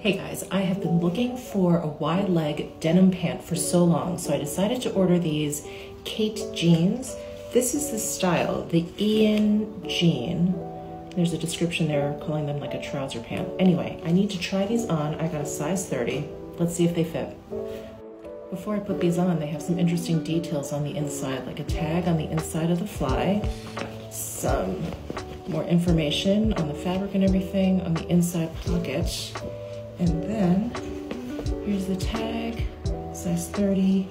Hey guys, I have been looking for a wide leg denim pant for so long, so I decided to order these KHAITE jeans. This is the style, the Ian Jean. There's a description there calling them like a trouser pant. Anyway, I need to try these on. I got a size 30. Let's see if they fit. Before I put these on, they have some interesting details on the inside, like a tag on the inside of the fly, some more information on the fabric and everything on the inside pocket. And then, here's the tag, size 30.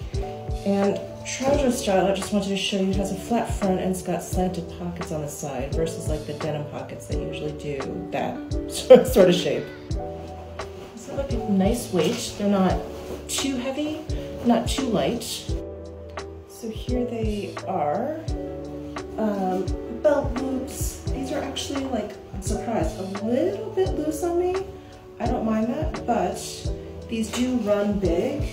And trouser style, I just wanted to show you, it has a flat front and it's got slanted pockets on the side versus like the denim pockets that usually do that sort of shape. So like a nice weight. They're not too heavy, not too light. So here they are. Belt loops. These are actually, like, I'm surprised, a little bit loose on me. I don't mind that, but these do run big.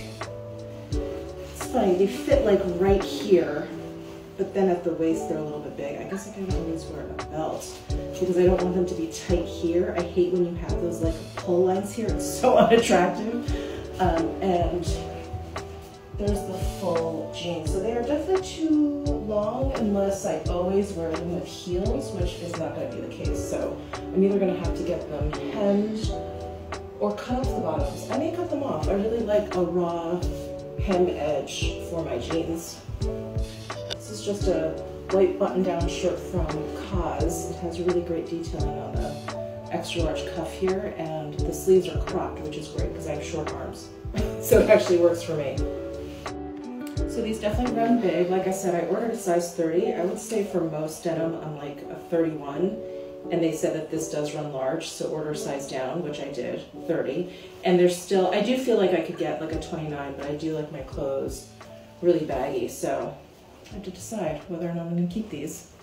It's funny, they fit like right here, but then at the waist they're a little bit big. I guess I can always wear a belt because I don't want them to be tight here. I hate when you have those like pull lines here, it's so unattractive. And there's the full jeans. So they are definitely too long unless I always wear them with heels, which is not gonna be the case. So I'm either gonna have to get them hemmed or cut off the bottoms. I may cut them off. I really like a raw hem edge for my jeans. This is just a white button-down shirt from COS. It has really great detailing on the extra large cuff here, and the sleeves are cropped, which is great because I have short arms. So it actually works for me. So these definitely run big. Like I said, I ordered a size 30. I would say for most denim, I'm like a 31. And they said that this does run large, so order size down, which I did, 30. And there's still, I do feel like I could get like a 29, but I do like my clothes really baggy, so I have to decide whether or not I'm gonna keep these.